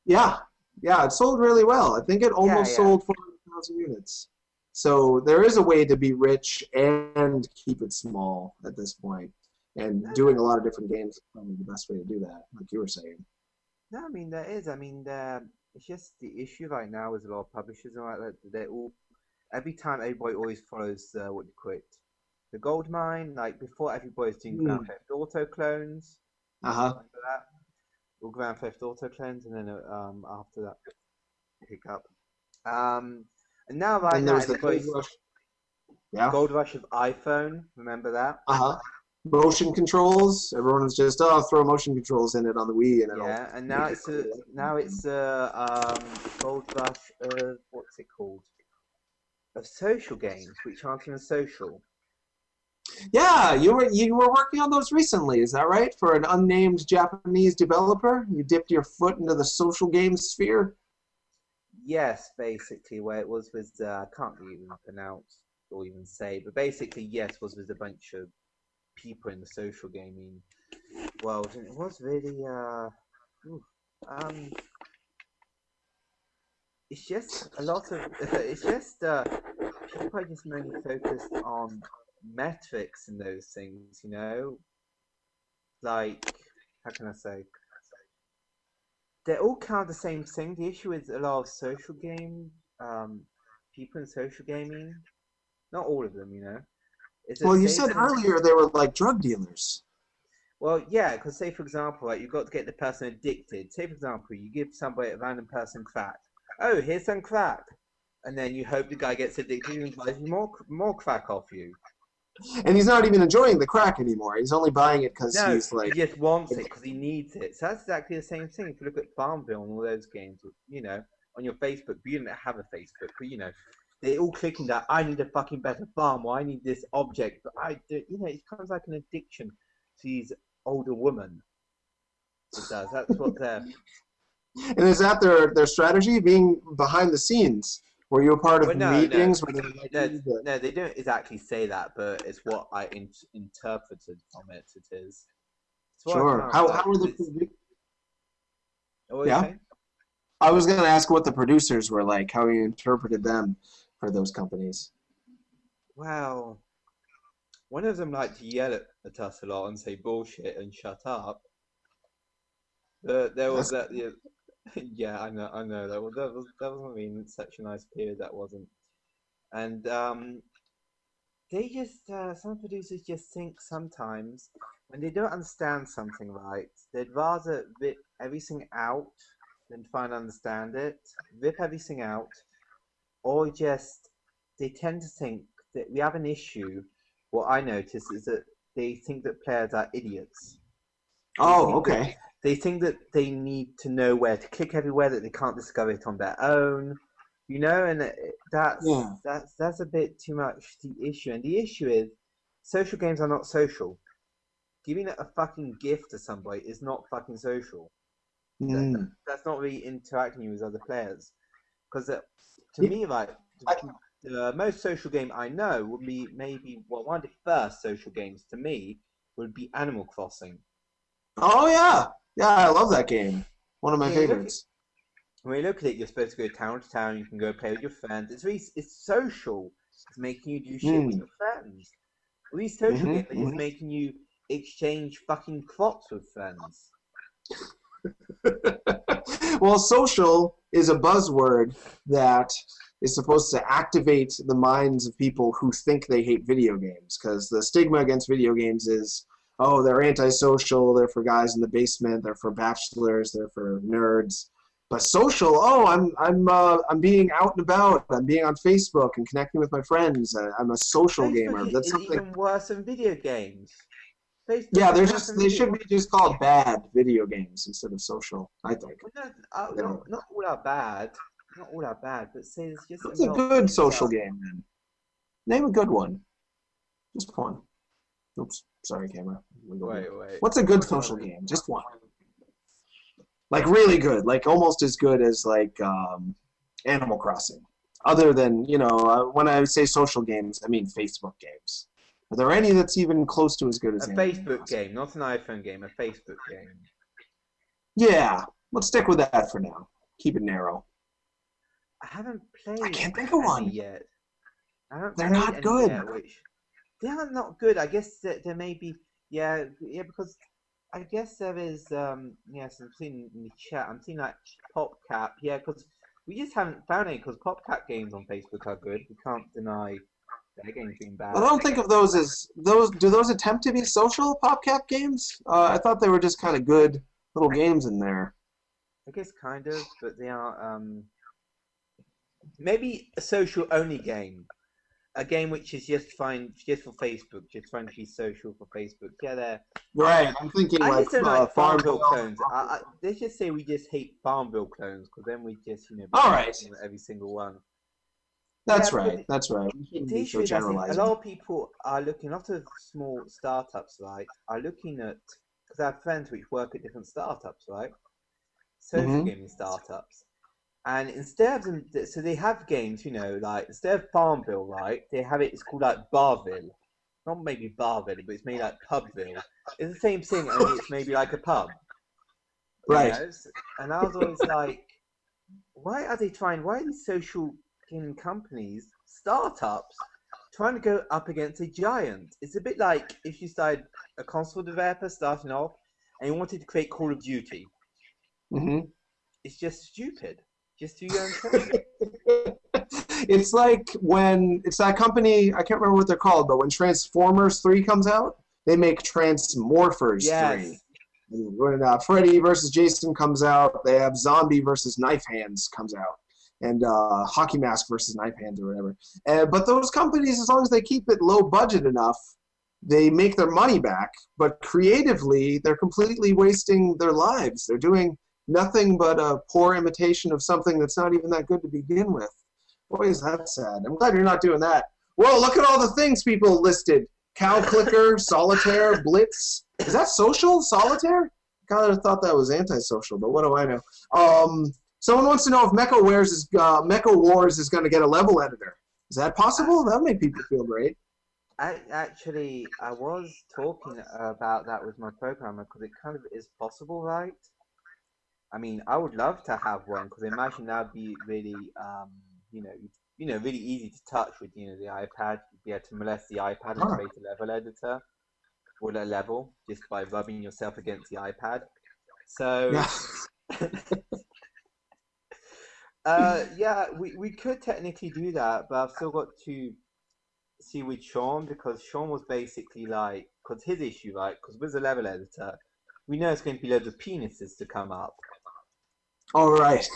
Yeah. Yeah, it sold really well. I think it almost sold 400,000 units. So there is a way to be rich and keep it small at this point. And doing a lot of different games is probably the best way to do that, like you were saying. No, I mean, there is. I mean, it's just the issue right now with a lot of publishers. They're all, every time, everybody always follows what you quit. The gold mine, like before, everybody was doing Grand Theft Auto clones. All Grand Theft Auto clones, and then after that, hiccup. And now, right now, the gold rush of iPhone. Remember that? Motion controls. Everyone was just throw motion controls in it on the Wii, and and now it's gold rush of social games, which aren't even social. Yeah, you were working on those recently, is that right? For an unnamed Japanese developer, you dipped your foot into the social game sphere. yes, basically, where it was with, I can't even pronounce or even say, but basically, yes, was with a bunch of people in the social gaming world, and it was really, it's just a lot of, it's just, people are just mainly focused on metrics and those things, you know, like, how can I say, they're all kind of the same thing. The issue is a lot of social game, people in social gaming, not all of them, you know. Well, you said earlier they were like drug dealers. Well, yeah, because say, for example, like, you've got to get the person addicted. Say, for example, you give somebody, a random person, crack. Oh, here's some crack. And then you hope the guy gets addicted and buys more crack off you. And he's not even enjoying the crack anymore. He's only buying it because he's like... he just wants it because he needs it. So that's exactly the same thing. If you look at Farmville and all those games, you know, on your Facebook, you didn't have a Facebook, but, you know, they're all clicking that, I need a fucking better farm, or I need this object, but I do, you know, it becomes like an addiction to these older women. It does. That's what they're... And is that their strategy, being behind the scenes? Were you a part of meetings? No, they don't exactly say that, but it's what I interpreted from it. It is. Sure. How were the? Yeah. I was going to ask what the producers were like. How you interpreted them for those companies? Well, one of them liked to yell at us a lot and say bullshit and shut up. There was that. Yeah, I know. That wasn't even such a nice period. That wasn't. And they just some producers just think sometimes when they don't understand something right, they'd rather rip everything out than try and understand it. Rip everything out, or just they tend to think that we have an issue. What I notice is that they think that players are idiots. Oh, okay. They think that they need to know where to click everywhere, that they can't discover it on their own, you know, and that's a bit too much the issue. And the issue is, social games are not social. Giving a fucking gift to somebody is not fucking social. Mm. That's not really interacting with other players. Because to me, like, the most social game I know would be maybe, well, one of the first social games to me would be Animal Crossing. Oh, yeah. Yeah, I love that game. One of my favorites. When you look at it, you're supposed to go town to town. You can go play with your friends. It's really, it's social. It's making you do shit with your friends. All these social games are just making you exchange fucking crops with friends. Well, social is a buzzword that is supposed to activate the minds of people who think they hate video games, because the stigma against video games is, oh, they're antisocial, they're for guys in the basement, they're for bachelors, they're for nerds. But social, oh, I'm being out and about, I'm being on Facebook and connecting with my friends. I'm a social gamer. That's something even worse than video games. Facebook should be just called bad video games instead of social, I think. Not all are bad. Not all are bad, but say it's just a good social game, then. Name a good one. Just one. Oops. Sorry, camera. Wait. What's a good social game? Just one. Like, really good. Like, almost as good as, like, Animal Crossing. Other than, you know, when I say social games, I mean Facebook games. Are there any that's even close to as good as Animal Crossing? A Facebook game, not an iPhone game, a Facebook game. Yeah. Let's stick with that for now. Keep it narrow. I haven't played... I can't think of one yet. They're not good. They are not good. I guess that there may be, because I guess there is, I'm seeing in the chat, I'm seeing like PopCap, because we just haven't found any, because PopCap games on Facebook are good. We can't deny their games being bad. I don't think of those as, do those attempt to be social, PopCap games? I thought they were just kind of good little games in there. I guess kind of, but they are, maybe a social-only game. A game which is just for Facebook, just trying to be social for Facebook. Yeah, there. Right, I'm thinking like Farmville clones. Let's just say we just hate Farmville clones, because then we just, you know, all right, every single one. That's right. The issue is, I think a lot of people are looking. A lot of small startups, right, are looking at, because I have friends which work at different startups, right, social gaming startups, And instead of, so they have games, you know, like instead of Farmville, right? They have it. It's called like Barville, not maybe Barville, but it's maybe like Pubville. It's the same thing, only it's maybe like a pub, right? You know? And I was always like, why are they trying? Why are these social gaming companies, startups, trying to go up against a giant? It's a bit like if you started a console developer starting off and you wanted to create Call of Duty. Mm-hmm. It's just stupid. Just do your own thing. It's like when it's that company, I can't remember what they're called, but when Transformers 3 comes out, they make Transmorphers 3. When Freddy versus Jason comes out, they have Zombie versus Knife Hands comes out, and Hockey Mask versus Knife Hands or whatever. But those companies, as long as they keep it low budget enough, they make their money back. But creatively, they're completely wasting their lives. They're doing nothing but a poor imitation of something that's not even that good to begin with. Boy, is that sad. I'm glad you're not doing that. Whoa, look at all the things people listed. Cow Clicker, Solitaire, Blitz. Is that social? Solitaire? God, I would have thought that was antisocial, but what do I know? Someone wants to know if Mecho Wars is going to get a level editor. Is that possible? That made people feel great. I was talking about that with my programmer because it kind of is possible, right? I mean, I would love to have one because I imagine that would be really, you know, really easy to touch with, you know, the iPad. You'd be able to molest the iPad and create a level editor or a level just by rubbing yourself against the iPad. So, yeah, we could technically do that, but I've still got to see with Sean because Sean was basically like, because his issue, right, because with the level editor, we know it's going to be loads of penises to come up. All right.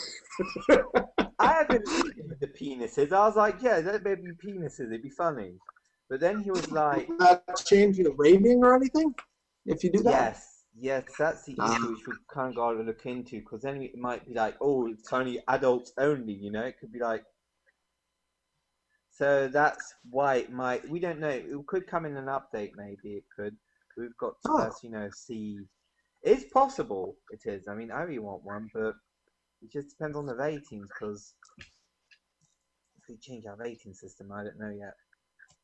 I had been reading with the penises. I was like, yeah, that'd be penises. It'd be funny. But then he was like, "Would that change your rating or anything if you do that?" Yes, that's the issue which we kind of got to look into because then it might be like, oh, it's only adults only. You know, it could be like. So that's why it might. We don't know. It could come in an update. Maybe it could. We've got to, you know, see. It's possible. It is. I mean, I really want one, but. It just depends on the ratings, because if we change our rating system, I don't know yet.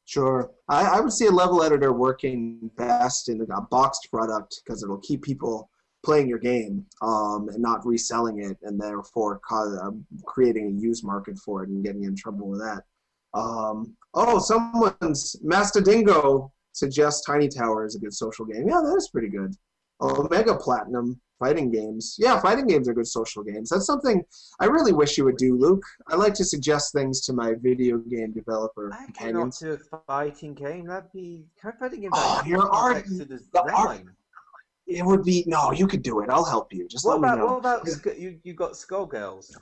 Sure. I would see a level editor working best in a boxed product, because it'll keep people playing your game and not reselling it, and therefore creating a used market for it and getting in trouble with that. Oh, someone's Master Dingo suggests Tiny Tower is a good social game. Yeah, that is pretty good. Omega Platinum. Fighting games. Yeah, fighting games are good social games. That's something I really wish you would do, Luke. I like to suggest things to my video game developer companions. I cannot do a fighting game. That'd be... Fighting games oh, you're art... It would be... No, you could do it. I'll help you. Just let me know. What about... You got Skullgirls.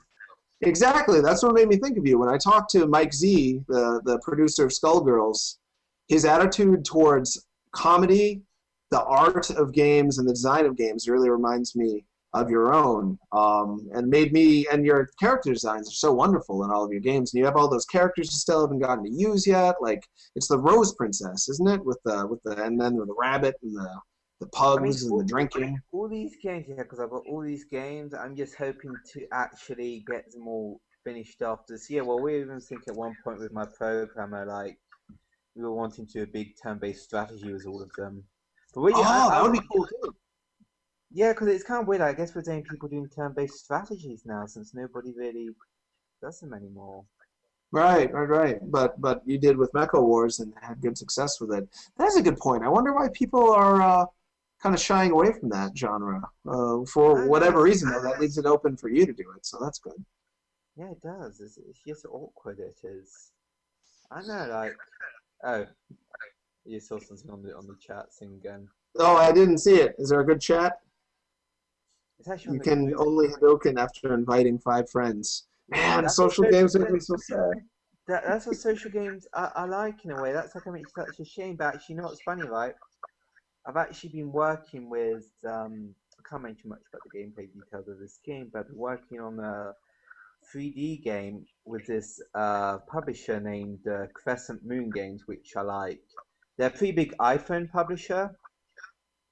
Exactly. That's what made me think of you. When I talked to Mike Z, the producer of Skullgirls, his attitude towards comedy... The art of games and the design of games really reminds me of your own, and made me. And your character designs are so wonderful in all of your games, and you have all those characters you still haven't gotten to use yet. Like it's the Rose Princess, isn't it? And then with the rabbit and the pugs and the drinking. All these games, yeah, because I've got all these games. I'm just hoping to actually get them all finished off this year. Well, we even think at one point with my programmer, like we were wanting to do a big turn-based strategy with all of them. But really, that would be cool too. Yeah, because it's kind of weird. I guess we're seeing people doing turn-based strategies now, since nobody really does them anymore. Right. But you did with Mecho Wars and had good success with it. That's a good point. I wonder why people are kind of shying away from that genre for whatever reason. Though that leaves it open for you to do it, so that's good. Yeah, it does. It's just awkward. It is. I know, like You saw something on the chat thing again. Oh, I didn't see it. Is there a good chat? It's actually you can only Hadoken after inviting 5 friends. Man, social games make me so sad. That's what social games I like in a way. That's like I mean, it's such a shame. But actually, you know what's funny, right? I've actually been working with. I can't mention much about the gameplay details of this game, but I've been working on a 3D game with this publisher named Crescent Moon Games, which I like. They're a pretty big iPhone publisher.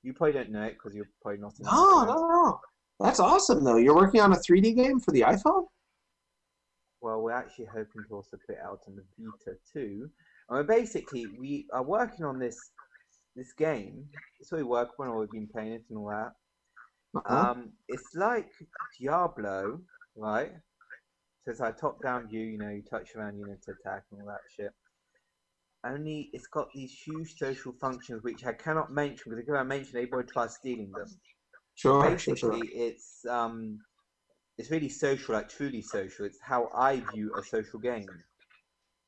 You probably don't know it because you're probably not. No. That's awesome, though. You're working on a 3D game for the iPhone? well, we're actually hoping to also put it out on the Vita too. And basically, we are working on this game. It's really working on, we've been playing it and all that. It's like Diablo, right? So it's like top-down view, you know, you touch around, you know, to attack and all that shit. Only it's got these huge social functions which I cannot mention, because if I mention, everybody tries stealing them. Sure. Basically, it's really social, like truly social. It's how I view a social game,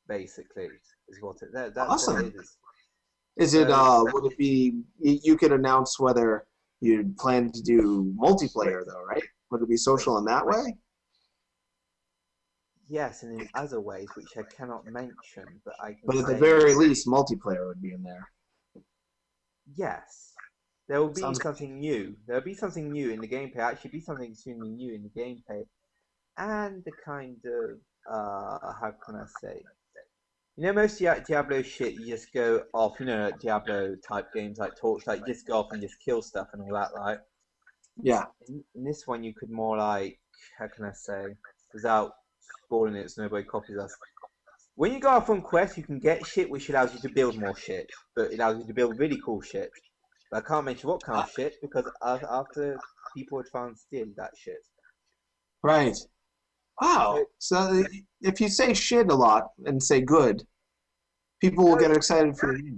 basically, is what it. That's awesome. What it is. Is it? Would it be? You could announce whether you plan to do multiplayer, though, right? Would it be social in that way? Yes, and in other ways, which I cannot mention, but I can. But at the very least, multiplayer would be in there. Yes, there will be something new. There will be something new in the gameplay. Actually, be something extremely new in the gameplay, and the kind of how can I say? You know, most Diablo shit, you just go off. You know, Diablo type games like Torchlight, you just go off and just kill stuff and all that, right? Yeah. In this one, you could more like, how can I say, without spoiling it so nobody copies us. When you go off on quests, you can get shit which allows you to build more shit, but it allows you to build really cool shit. But I can't mention what kind of shit because after people are trying to steal that shit. Right. Wow. So if you say shit a lot and say good, people will get excited for you.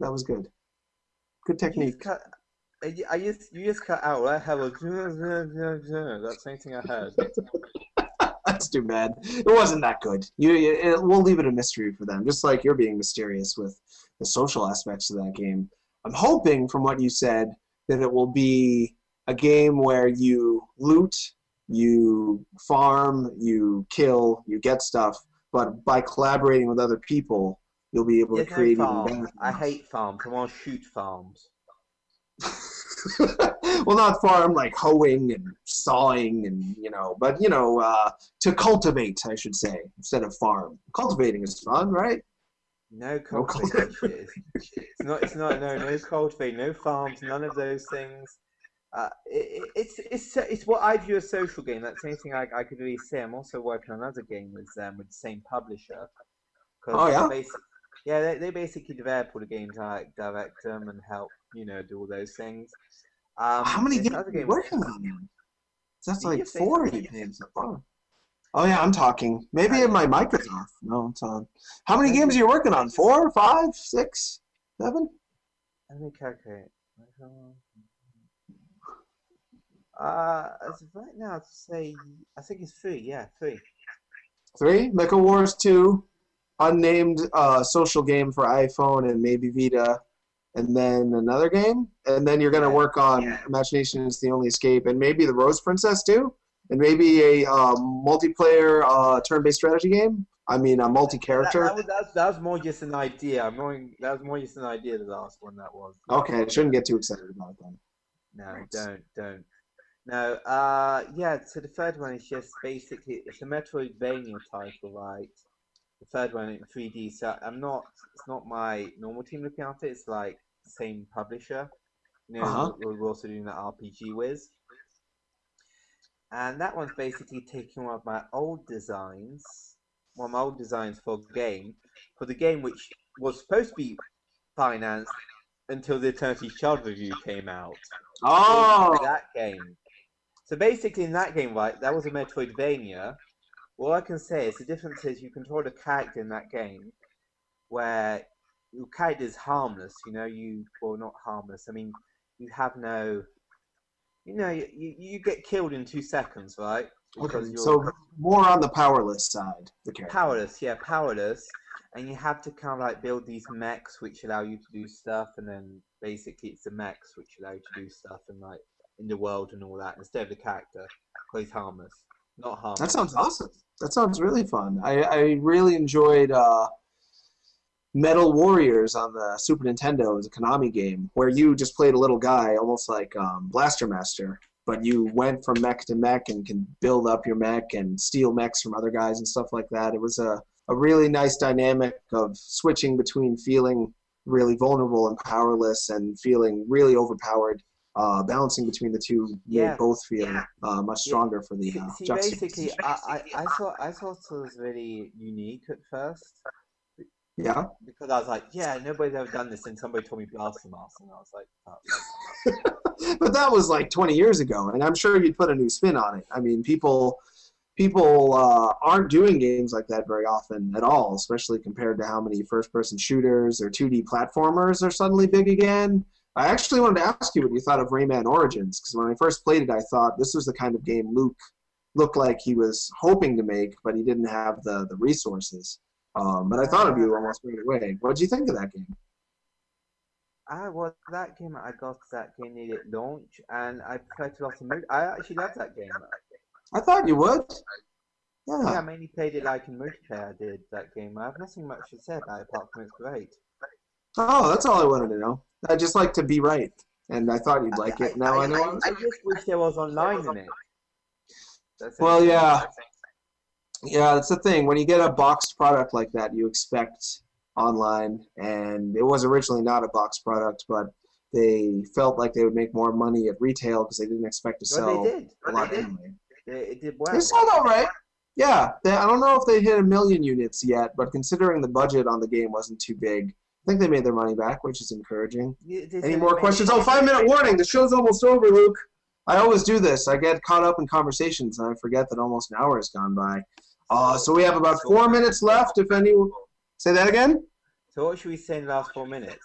That was good. Good technique. You just cut out. I have a that's the only thing I heard. That's too bad. It wasn't that good. We'll leave it a mystery for them, just like you're being mysterious with the social aspects of that game. I'm hoping, from what you said, that it will be a game where you loot, you farm, you kill, you get stuff, but by collaborating with other people, you'll be able to create even better. I hate farms. I want to shoot farms. Well, not farm, like hoeing and sawing and, you know, but, you know, to cultivate, I should say, instead of farm. Cultivating is fun, right? No cultivation. It's not, no cultivating, no farms, none of those things. It's what I view as social game. That's the only thing I could really say. I'm also working on another game with them, with the same publisher. Oh, yeah? They basically develop all the games. I like, direct them and help, you know, do all those things. How many games are you working on? That's like 4 games so far. Oh yeah, I'm talking. Maybe my mic is off. No, it's on. How many games are you working on? 4, 5, 6, 7? Let me calculate. As of right now, I'd say I think it's 3. Yeah, 3. 3. Mecho Wars 2, unnamed social game for iPhone and maybe Vita. And then another game, and then you're going to work on Imagination is the Only Escape, and maybe The Rose Princess too, and maybe a multiplayer turn-based strategy game. I mean, a multi-character. That was more just an idea. That was more just an idea, the last one that was. Okay, I shouldn't get too excited about it then. No, don't. No, so the third one is just basically, it's a Metroidvania title, right? The third one in 3D, so it's not my normal team looking after it, it's like same publisher. You know, we're also doing the RPG Wiz. And that one's basically taking one of my old designs, for a game, which was supposed to be financed until the Eternity's Child review came out. Oh! That game. So basically in that game, right, that was a Metroidvania. All I can say is the difference is you control a character in that game where your character is harmless, you know, not harmless. I mean, you have no, you know, you get killed in 2 seconds, right? Because okay, so more on the powerless side. The character. Powerless. And you have to kind of like build these mechs which allow you to do stuff, and then basically it's the mechs which allow you to do stuff and like in the world and all that instead of the character, because he's harmless. Not harmless. That sounds awesome. That sounds really fun. I really enjoyed Metal Warriors on the Super Nintendo. It was a Konami game where you just played a little guy, almost like Blaster Master, but you went from mech to mech and can build up your mech and steal mechs from other guys and stuff like that. It was a really nice dynamic of switching between feeling really vulnerable and powerless and feeling really overpowered balancing between the two made both feel much stronger for the juxtaposition. Basically, I thought it was really unique at first. Yeah. Because I was like, yeah, nobody's ever done this, and somebody told me Blast Master, and I was like, oh. But that was like 20 years ago, and I'm sure you'd put a new spin on it. I mean, people aren't doing games like that very often at all, especially compared to how many first-person shooters or 2D platformers are suddenly big again. I actually wanted to ask you what you thought of Rayman Origins, because when I first played it, I thought this was the kind of game Luke looked like he was hoping to make, but he didn't have the resources. But I thought of you almost right away. What did you think of that game? I got that game needed launch, and I played a lot of mood. I actually loved that game. I thought you would. Yeah. I mainly played it like in multiplayer. I did that game. I have nothing much to say about it apart from it's great. Oh, that's all I wanted to know. I just like to be right, and I thought you'd like it. Now I know. I just wish there was online in it. Well, yeah. Yeah, that's the thing. When you get a boxed product like that, you expect online, and it was originally not a boxed product, but they felt like they would make more money at retail because they didn't expect to sell a lot anyway. It did well. They sold all right. Yeah, I don't know if they hit 1 million units yet, but considering the budget on the game wasn't too big, I think they made their money back, which is encouraging. Any more questions? Oh, 5-minute warning. The show's almost over, Luke. I always do this. I get caught up in conversations, and I forget that almost an hour has gone by. So we have about 4 minutes left, if any. Say that again? So what should we say in the last 4 minutes?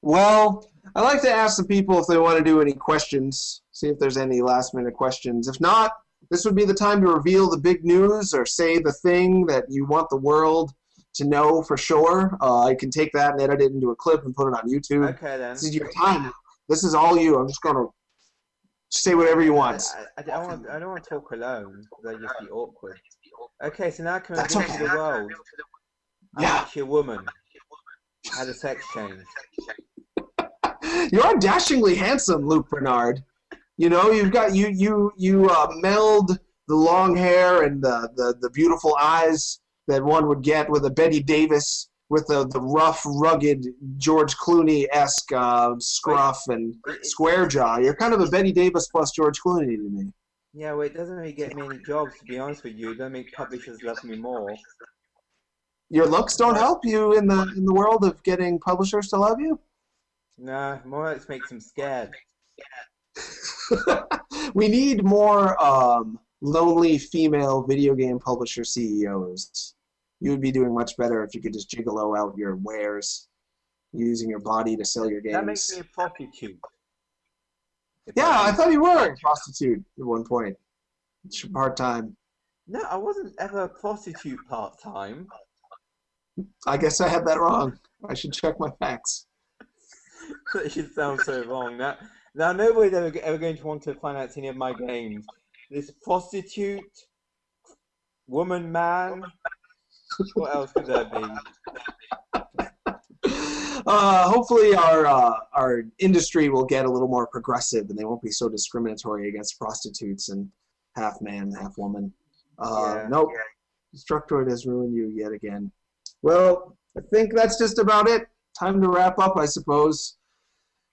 Well, I'd like to ask the people if they want to do any questions, see if there's any last-minute questions. If not, this would be the time to reveal the big news or say the thing that you want the world to know for sure. I can take that and edit it into a clip and put it on YouTube. Okay, then. This is your time. This is all you. I'm just going to say whatever you want. I don't want to talk alone. That'd just be awkward. Okay, so now I can reveal to the world. I'm actually a woman. I had a sex change. You're dashingly handsome, Luc Bernard. You know, you've got you meld the long hair and the beautiful eyes that one would get with a Betty Davis, with the rough, rugged George Clooney-esque scruff and square jaw. You're kind of a Betty Davis plus George Clooney to me. Yeah, well, it doesn't really get me any jobs, to be honest with you. It doesn't make publishers love me more. Your looks don't help you in the world of getting publishers to love you? No, more it makes them scared. We need more lonely female video game publisher CEOs. You would be doing much better if you could just gigolo out your wares, using your body to sell your games. That makes me a prostitute. Yeah, I thought you were a prostitute at one point. Part-time. No, I wasn't ever a prostitute part-time. I guess I had that wrong. I should check my facts. That should sound so wrong. Now nobody's ever going to want to finance any of my games. This prostitute, woman, man... What else could that be? Hopefully our industry will get a little more progressive, and they won't be so discriminatory against prostitutes and half man, half woman. Nope. Destructoid has ruined you yet again. Well, I think that's just about it. Time to wrap up, I suppose.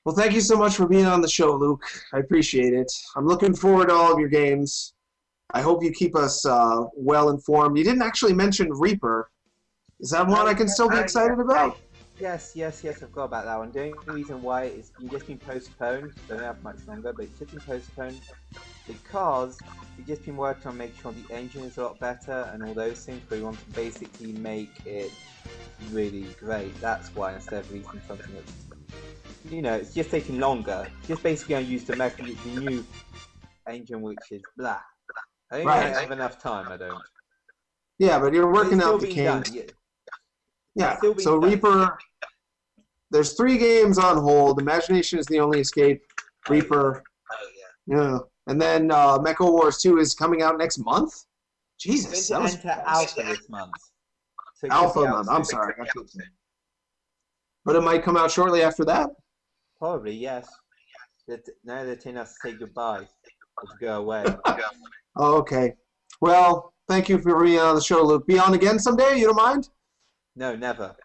Well, thank you so much for being on the show, Luke. I appreciate it. I'm looking forward to all of your games. I hope you keep us well informed. You didn't actually mention Reaper. Is that one I can still be excited about? Yes, I forgot about that one. The only reason why is it's just been postponed. Don't have much longer, but it's just been postponed because we've just been working on making sure the engine is a lot better and all those things. We want to basically make it really great. That's why, instead of releasing something that's, you know, it's just taking longer. Just basically going to use the method, the new engine, which is blah. I think I have enough time, I don't. Yeah, but you're working out the kinks. Yeah, so Reaper, there's 3 games on hold. Imagination is the only escape. Reaper. Oh, yeah. Yeah. And then Mecho Wars 2 is coming out next month? Jesus, that was Alpha this month. So Alpha month, I'm sorry. But it might come out shortly after that? Probably, yes. Now they're telling us to say goodbye. Let's go away. Oh, okay. Well, thank you for being on the show, Luke. Be on again someday, you don't mind? No, never.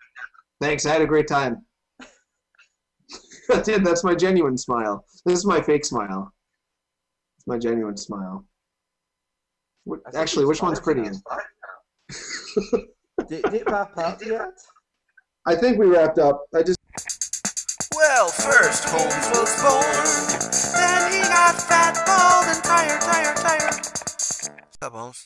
Thanks, I had a great time. I did. That's my genuine smile. This is my fake smile. It's my genuine smile. Actually, which one's prettier? Did it wrap up yet? I think we wrapped up. Well, first Holmes was born. Then he got fat, bald, and tired. What's up, Holmes?